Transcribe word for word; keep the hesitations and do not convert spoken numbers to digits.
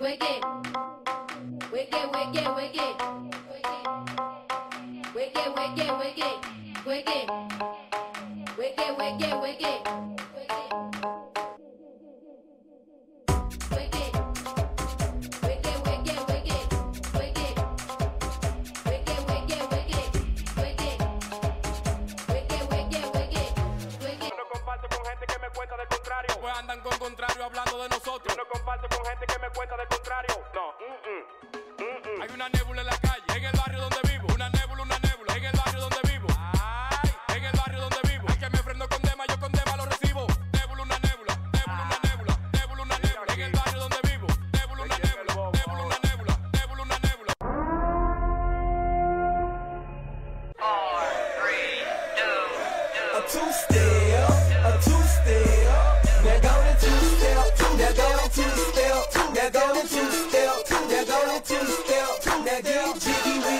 Wicked, wicked, wicked, wicked, wicked, wicked, wicked, wicked, wicked, wicked, wicked. Pues andan con contrario hablando de nosotros. Yo no comparto con gente que me cuenta de contrario. No, mm-mm. Mm-mm. Hay una nébula en la calle, en el barrio donde vivo. Una nébula, una nébula, en el barrio donde vivo. Ay, en el barrio donde vivo. Hay que me freno con dema, yo con dema lo recibo. Nébula, una nébula, nébula, una nébula, nébula, una nébula. En el barrio donde vivo. Nébula, una nébula, nébula, una nébula, nébula, una nébula. Four, three, two, two. A two-step, a two-step. They're going to step, they're going to step, they're going to step, they're going to step, they're going to step, they're going to jiggy.